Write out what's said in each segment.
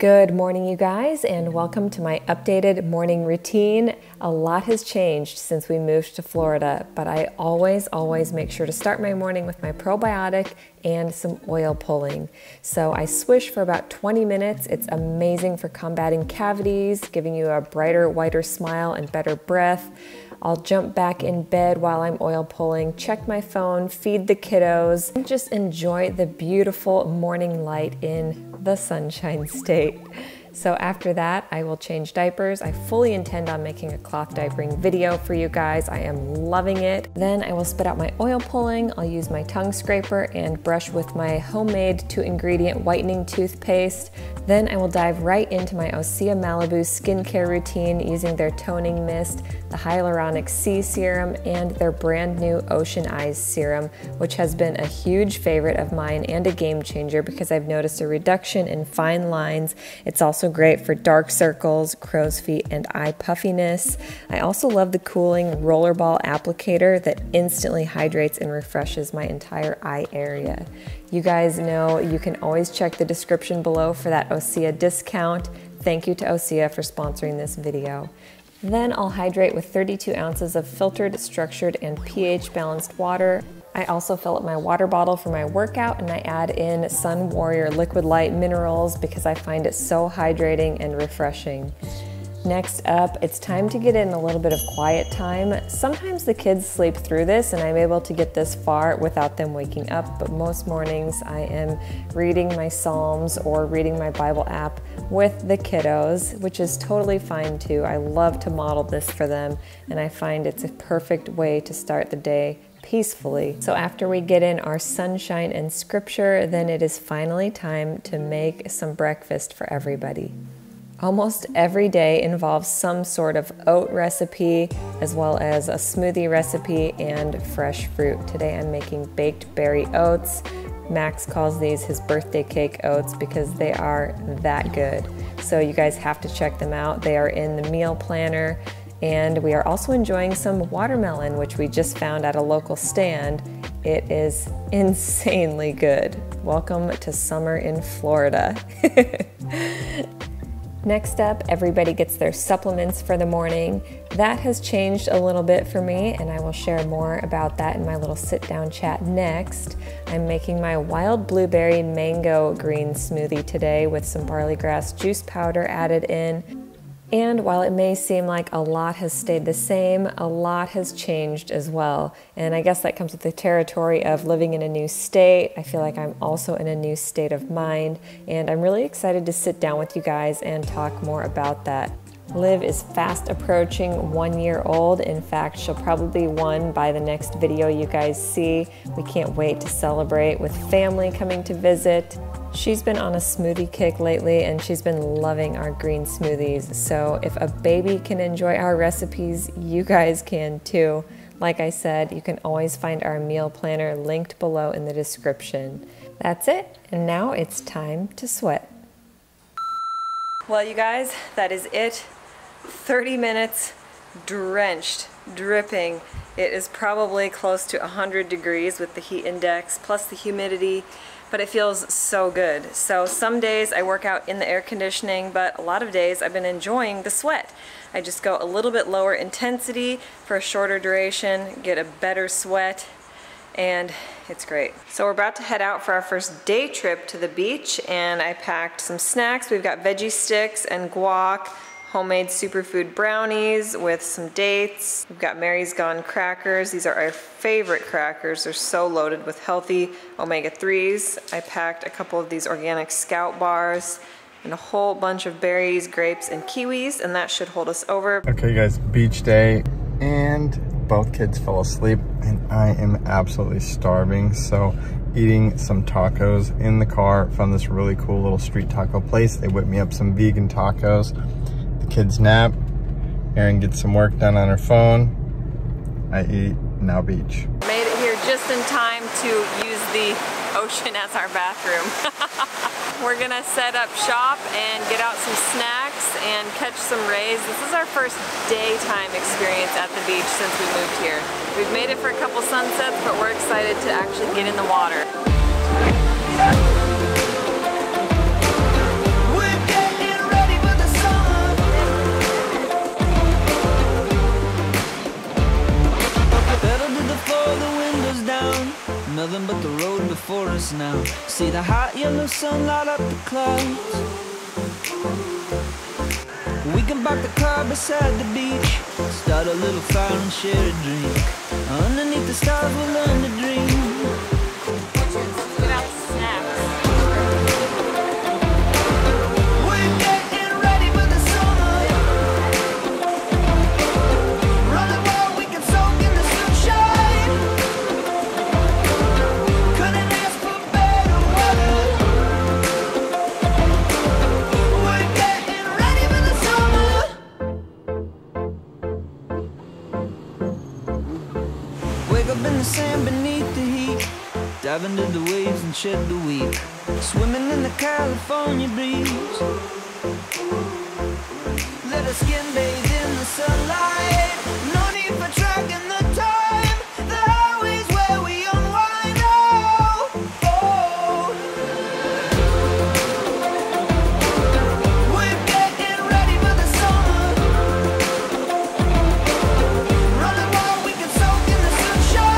Good morning, you guys, and welcome to my updated morning routine. A lot has changed since we moved to Florida, but I always make sure to start my morning with my probiotic and some oil pulling. So I swish for about 20 minutes. It's amazing for combating cavities, giving you a brighter, whiter smile and better breath. I'll jump back in bed while I'm oil pulling, check my phone, feed the kiddos, and just enjoy the beautiful morning light in the sunshine state. So after that, I will change diapers. I fully intend on making a cloth diapering video for you guys. I am loving it. Then I will spit out my oil pulling. I'll use my tongue scraper and brush with my homemade 2-ingredient whitening toothpaste. Then I will dive right into my OSEA Malibu skincare routine using their toning mist, the hyaluronic C serum, and their brand new Ocean Eyes serum, which has been a huge favorite of mine and a game changer because I've noticed a reduction in fine lines. It's also great for dark circles, crow's feet, and eye puffiness. I also love the cooling rollerball applicator that instantly hydrates and refreshes my entire eye area. You guys know you can always check the description below for that OSEA discount. Thank you to OSEA for sponsoring this video. Then I'll hydrate with 32 ounces of filtered, structured, and pH-balanced water. I also fill up my water bottle for my workout, and I add in Sun Warrior Liquid Light Minerals because I find it so hydrating and refreshing. Next up, it's time to get in a little bit of quiet time. Sometimes the kids sleep through this and I'm able to get this far without them waking up, but most mornings I am reading my Psalms or reading my Bible app with the kiddos, which is totally fine too. I love to model this for them, and I find it's a perfect way to start the day peacefully. So after we get in our sunshine and scripture, then it is finally time to make some breakfast for everybody. Almost every day involves some sort of oat recipe, as well as a smoothie recipe and fresh fruit. Today I'm making baked berry oats. Max calls these his birthday cake oats because they are that good. So you guys have to check them out. They are in the meal planner. And we are also enjoying some watermelon, which we just found at a local stand. It is insanely good. Welcome to summer in Florida. Next up, everybody gets their supplements for the morning. That has changed a little bit for me, and I will share more about that in my little sit-down chat next. I'm making my wild blueberry mango green smoothie today with some barley grass juice powder added in. And while it may seem like a lot has stayed the same, a lot has changed as well. And I guess that comes with the territory of living in a new state. I feel like I'm also in a new state of mind, and I'm really excited to sit down with you guys and talk more about that. Liv is fast approaching 1 year old. In fact, she'll probably be one by the next video you guys see. We can't wait to celebrate with family coming to visit. She's been on a smoothie kick lately, and she's been loving our green smoothies. So if a baby can enjoy our recipes, you guys can too. Like I said, you can always find our meal planner linked below in the description. That's it, and now it's time to sweat. Well, you guys, that is it. 30 minutes drenched, dripping. It is probably close to 100 degrees with the heat index plus the humidity. But it feels so good. So some days I work out in the air conditioning, but a lot of days I've been enjoying the sweat. I just go a little bit lower intensity for a shorter duration, get a better sweat, and it's great. So we're about to head out for our first day trip to the beach, and I packed some snacks. We've got veggie sticks and guac, homemade superfood brownies with some dates. We've got Mary's Gone Crackers. These are our favorite crackers. They're so loaded with healthy omega-3s. I packed a couple of these organic Skout bars and a whole bunch of berries, grapes, and kiwis, and that should hold us over. Okay, you guys, beach day, and both kids fell asleep, and I am absolutely starving, so eating some tacos in the car. Found this really cool little street taco place. They whipped me up some vegan tacos. Kids nap, Erin gets some work done on her phone, I eat, now beach. Made it here just in time to use the ocean as our bathroom. We're gonna set up shop and get out some snacks and catch some rays. This is our first daytime experience at the beach since we moved here. We've made it for a couple sunsets, but we're excited to actually get in the water. the hot yellow sun light up the clouds. We can park the car beside the beach, start a little fire and share a drink. Underneath the stars we'll learn to dream. Without snacks. We're getting ready for the summer. Run the world, we can soak in the sunshine. Couldn't ask for better weather. We're getting ready for the summer. Wake up in the sand beneath the heat. Dive into the waves and shed the week. Swimming in the California breeze. Let our skin bathe in the sunlight. No need for tracking the time. The highway's where we unwind. Oh, oh. We're getting ready for the summer. Run the world, we can soak in the sunshine.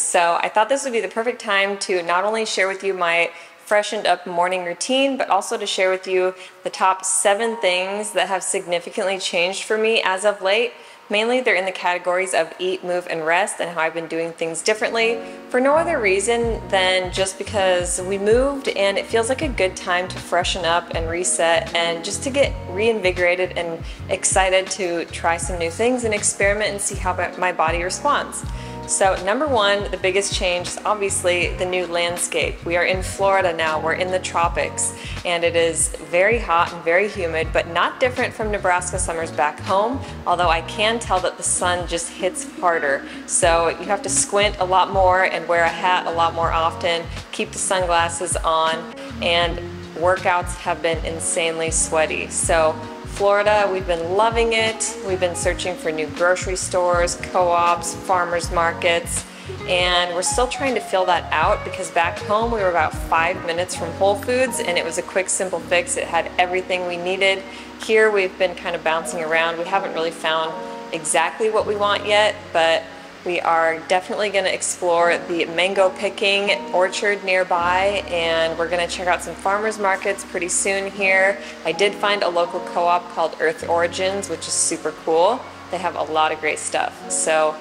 So I thought this would be the perfect time to not only share with you my freshened up morning routine, but also to share with you the top 7 things that have significantly changed for me as of late. Mainly they're in the categories of eat, move, and rest, and how I've been doing things differently for no other reason than just because we moved and it feels like a good time to freshen up and reset and just to get reinvigorated and excited to try some new things and experiment and see how my body responds. So number 1, the biggest change is obviously the new landscape. We are in Florida now, we're in the tropics, and it is very hot and very humid, but not different from Nebraska summers back home, although I can tell that the sun just hits harder. So you have to squint a lot more and wear a hat a lot more often, keep the sunglasses on, and workouts have been insanely sweaty. So Florida, we've been loving it. We've been searching for new grocery stores, co-ops, farmers markets, and we're still trying to fill that out because back home we were about 5 minutes from Whole Foods and it was a quick, simple fix. It had everything we needed. Here we've been kind of bouncing around. We haven't really found exactly what we want yet, but we are definitely going to explore the mango picking orchard nearby, and we're going to check out some farmers markets pretty soon here. I did find a local co-op called Earth Origins, which is super cool. They have a lot of great stuff. So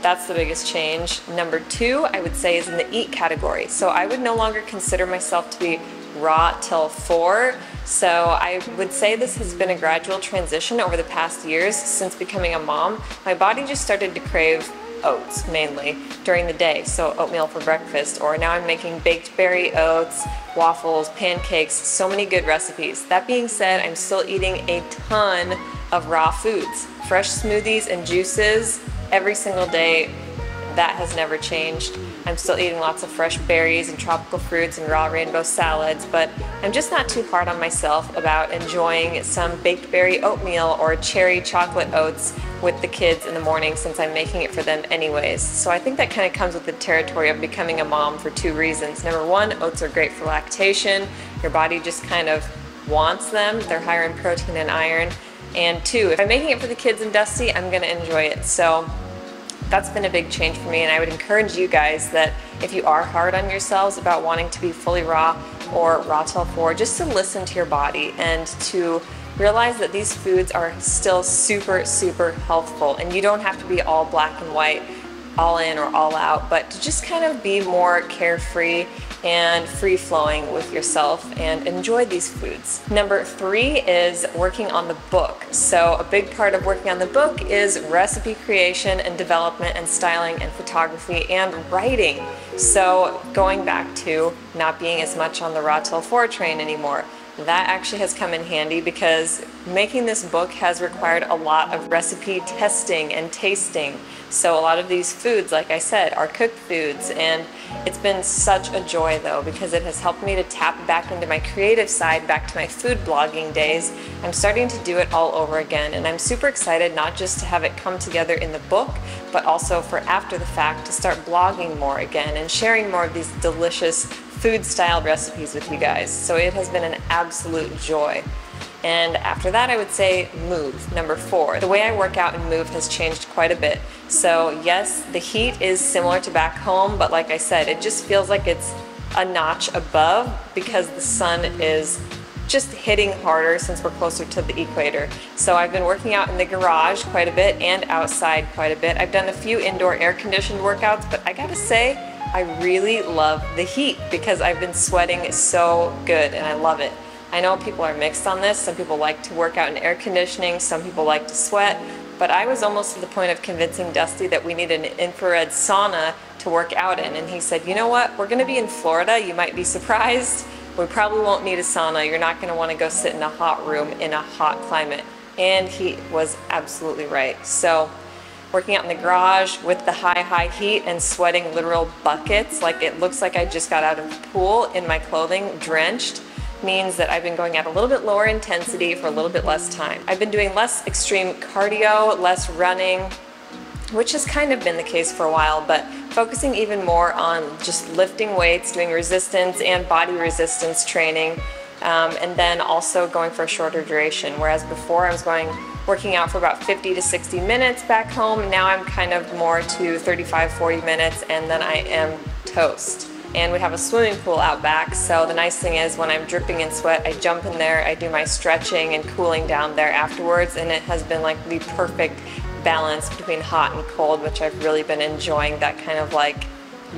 that's the biggest change. Number 2, I would say, is in the eat category. So I would no longer consider myself to be raw till 4. So I would say this has been a gradual transition over the past years since becoming a mom. My body just started to crave oats mainly during the day, so oatmeal for breakfast, or now I'm making baked berry oats, waffles, pancakes, so many good recipes. That being said, I'm still eating a ton of raw foods, fresh smoothies and juices every single day. That has never changed. I'm still eating lots of fresh berries and tropical fruits and raw rainbow salads, but I'm just not too hard on myself about enjoying some baked berry oatmeal or cherry chocolate oats with the kids in the morning since I'm making it for them anyways. So I think that kind of comes with the territory of becoming a mom for 2 reasons. Number 1, oats are great for lactation. Your body just kind of wants them. They're higher in protein and iron. And 2, if I'm making it for the kids and Dusty, I'm gonna enjoy it. So that's been a big change for me, and I would encourage you guys that if you are hard on yourselves about wanting to be fully raw or raw till 4, just to listen to your body and to realize that these foods are still super, super healthful, and you don't have to be all black and white, all in or all out, but to just kind of be more carefree and free-flowing with yourself and enjoy these foods. Number 3 is working on the book. So a big part of working on the book is recipe creation and development and styling and photography and writing. So going back to not being as much on the raw till 4 train anymore. That actually has come in handy because making this book has required a lot of recipe testing and tasting. So a lot of these foods, like I said, are cooked foods, and it's been such a joy though, because it has helped me to tap back into my creative side, back to my food blogging days. I'm starting to do it all over again, and I'm super excited not just to have it come together in the book, but also for after the fact to start blogging more again and sharing more of these delicious food styled recipes with you guys. So it has been an absolute joy. And after that, I would say move. Number 4, the way I work out and move has changed quite a bit. So yes, the heat is similar to back home, but like I said, it just feels like it's a notch above because the sun is just hitting harder since we're closer to the equator. So I've been working out in the garage quite a bit and outside quite a bit. I've done a few indoor air-conditioned workouts, but I gotta say, I really love the heat because I've been sweating so good and I love it. I know people are mixed on this. Some people like to work out in air conditioning, some people like to sweat, but I was almost to the point of convincing Dusty that we need an infrared sauna to work out in, and he said, you know what, we're gonna be in Florida, you might be surprised, we probably won't need a sauna, you're not gonna wanna go sit in a hot room in a hot climate. And he was absolutely right. So working out in the garage with the high heat and sweating literal buckets, like it looks like I just got out of the pool in my clothing, drenched, means that I've been going at a little bit lower intensity for a little bit less time. I've been doing less extreme cardio, less running, which has kind of been the case for a while, but focusing even more on just lifting weights, doing resistance and body resistance training, and then also going for a shorter duration, whereas before I was working out for about 50 to 60 minutes back home. Now I'm kind of more to 35, 40 minutes, and then I am toast. And we have a swimming pool out back, so the nice thing is when I'm dripping in sweat, I jump in there, I do my stretching and cooling down there afterwards, and it has been like the perfect balance between hot and cold, which I've really been enjoying, that kind of like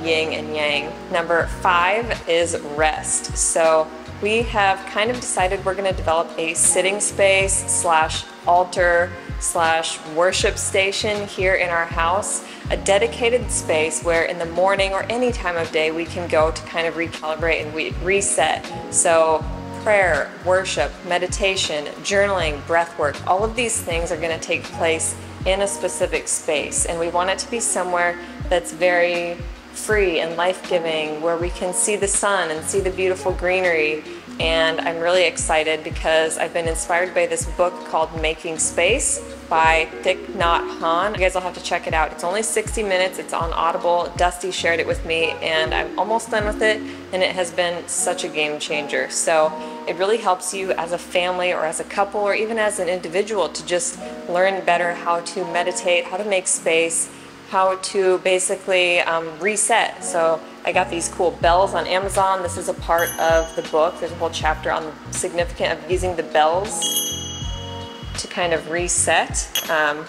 yin and yang. Number 5 is rest. So we have kind of decided we're going to develop a sitting space slash altar slash worship station here in our house, a dedicated space where in the morning or any time of day we can go to kind of recalibrate and reset. So prayer, worship, meditation, journaling, breath work, all of these things are going to take place in a specific space, and we want it to be somewhere that's very free and life-giving, where we can see the sun and see the beautiful greenery. And I'm really excited because I've been inspired by this book called Making Space by Thich Nhat Hanh. You guys will have to check it out. It's only 60 minutes. It's on Audible. Dusty shared it with me, and I'm almost done with it, and it has been such a game changer. So it really helps you as a family or as a couple or even as an individual to just learn better how to meditate, how to make space, how to basically reset. So I got these cool bells on Amazon. This is a part of the book. There's a whole chapter on the significance of using the bells to kind of reset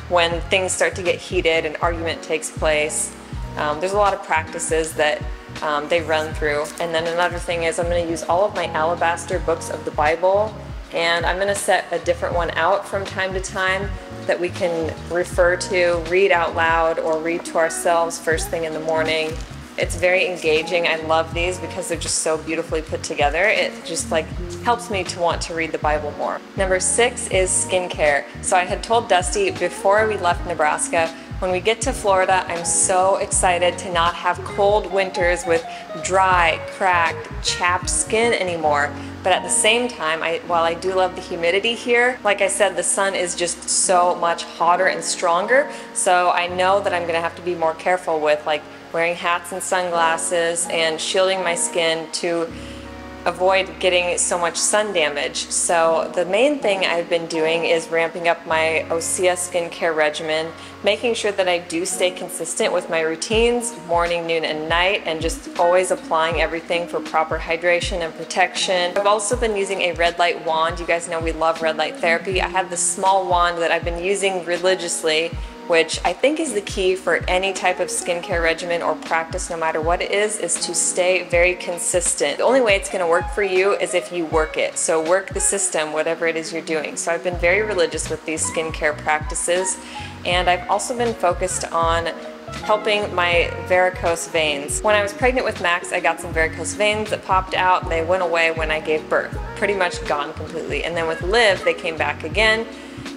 when things start to get heated and argument takes place. There's a lot of practices that they run through. And then another thing is I'm gonna use all of my Alabaster books of the Bible, and I'm gonna set a different one out from time to time that we can refer to, read out loud, or read to ourselves first thing in the morning. It's very engaging. I love these because they're just so beautifully put together. It just like helps me to want to read the Bible more. Number 6 is skincare. So I had told Dusty before we left Nebraska, when we get to Florida, I'm so excited to not have cold winters with dry, cracked, chapped skin anymore. But at the same time, while I do love the humidity here, like I said, the sun is just so much hotter and stronger. So I know that I'm going to have to be more careful with like wearing hats and sunglasses and shielding my skin to avoid getting so much sun damage. So the main thing I've been doing is ramping up my OSEA skincare regimen, making sure that I do stay consistent with my routines, morning, noon, and night, and just always applying everything for proper hydration and protection. I've also been using a red light wand. You guys know we love red light therapy. I have this small wand that I've been using religiously, which I think is the key for any type of skincare regimen or practice, no matter what it is to stay very consistent. The only way it's gonna work for you is if you work it. So work the system, whatever it is you're doing. So I've been very religious with these skincare practices, and I've also been focused on helping my varicose veins. When I was pregnant with Max, I got some varicose veins that popped out, and they went away when I gave birth. Pretty much gone completely. And then with Liv, they came back again.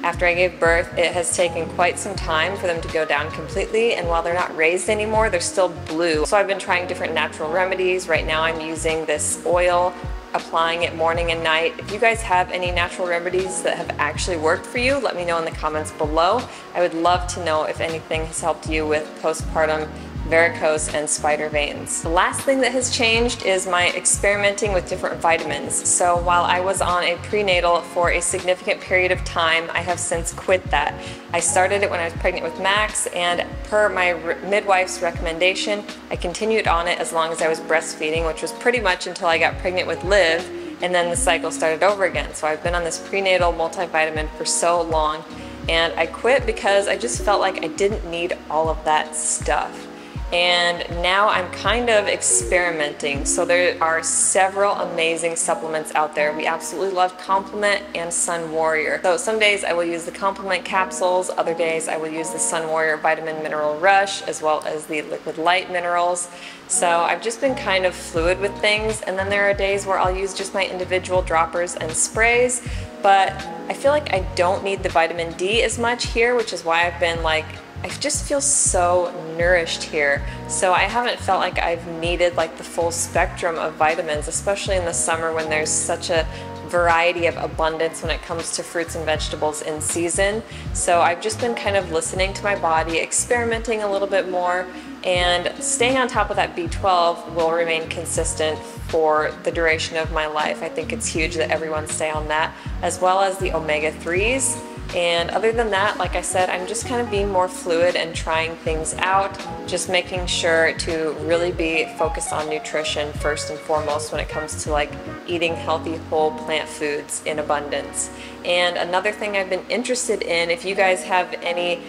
After I gave birth, it has taken quite some time for them to go down completely, and while they're not raised anymore, they're still blue. So I've been trying different natural remedies. Right now I'm using this oil, applying it morning and night. If you guys have any natural remedies that have actually worked for you, let me know in the comments below. I would love to know if anything has helped you with postpartum varicose and spider veins. The last thing that has changed is my experimenting with different vitamins. So while I was on a prenatal for a significant period of time, I have since quit that. I started it when I was pregnant with Max, and per my midwife's recommendation, I continued on it as long as I was breastfeeding, which was pretty much until I got pregnant with Liv, and then the cycle started over again. So I've been on this prenatal multivitamin for so long, and I quit because I just felt like I didn't need all of that stuff. And now I'm kind of experimenting. So there are several amazing supplements out there. We absolutely love Complement and Sun Warrior. So some days I will use the Complement capsules, other days I will use the Sun Warrior Vitamin Mineral Rush, as well as the Liquid Light Minerals. So I've just been kind of fluid with things, and then there are days where I'll use just my individual droppers and sprays, but I feel like I don't need the vitamin D as much here, which is why I've been like, I just feel so nourished here. So I haven't felt like I've needed like the full spectrum of vitamins, especially in the summer when there's such a variety of abundance when it comes to fruits and vegetables in season. So I've just been kind of listening to my body, experimenting a little bit more, and staying on top of that B12 will remain consistent for the duration of my life. I think it's huge that everyone stay on that, as well as the omega-3s. And other than that, like I said, I'm just kind of being more fluid and trying things out, just making sure to really be focused on nutrition first and foremost when it comes to like eating healthy whole plant foods in abundance. And another thing I've been interested in, if you guys have any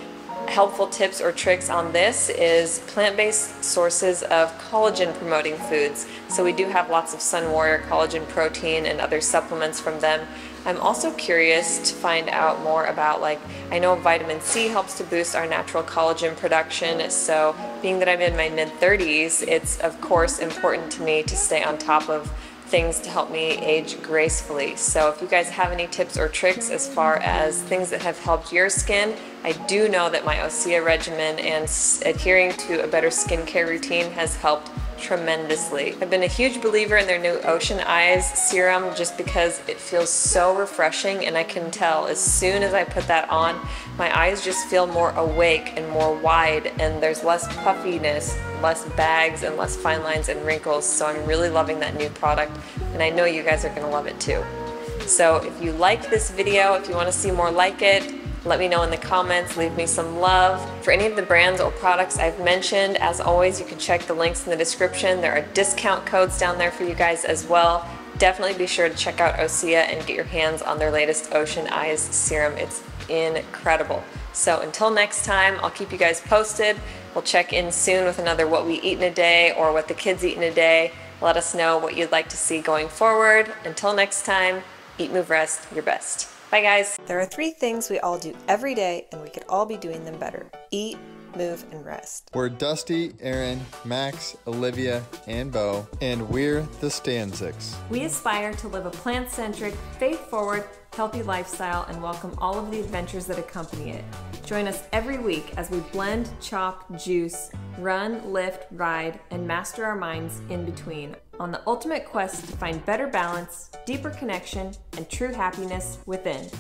helpful tips or tricks on this, is plant-based sources of collagen promoting foods. So we do have lots of Sun Warrior collagen protein and other supplements from them. I'm also curious to find out more about, like, I know vitamin C helps to boost our natural collagen production, so being that I'm in my mid-30s, it's of course important to me to stay on top of things to help me age gracefully. So if you guys have any tips or tricks as far as things that have helped your skin, I do know that my OSEA regimen and adhering to a better skincare routine has helped tremendously. I've been a huge believer in their new Ocean Eyes serum just because it feels so refreshing, and I can tell as soon as I put that on, my eyes just feel more awake and more wide, and there's less puffiness, less bags, and less fine lines and wrinkles. So I'm really loving that new product, and I know you guys are gonna love it too. So if you liked this video, if you want to see more like it, let me know in the comments, leave me some love. For any of the brands or products I've mentioned, as always, you can check the links in the description. There are discount codes down there for you guys as well. Definitely be sure to check out OSEA and get your hands on their latest Ocean Eyes serum. It's incredible. So until next time, I'll keep you guys posted. We'll check in soon with another What We Eat in a Day or What the Kids Eat in a Day. Let us know what you'd like to see going forward. Until next time, eat, move, rest your best. Bye guys. There are three things we all do every day, and we could all be doing them better. Eat, move, and rest. We're Dusty, Aaron, Max, Olivia, and Bo, and we're the Stanczyks. We aspire to live a plant-centric, faith-forward, healthy lifestyle and welcome all of the adventures that accompany it. Join us every week as we blend, chop, juice, run, lift, ride, and master our minds in between on the ultimate quest to find better balance, deeper connection, and true happiness within.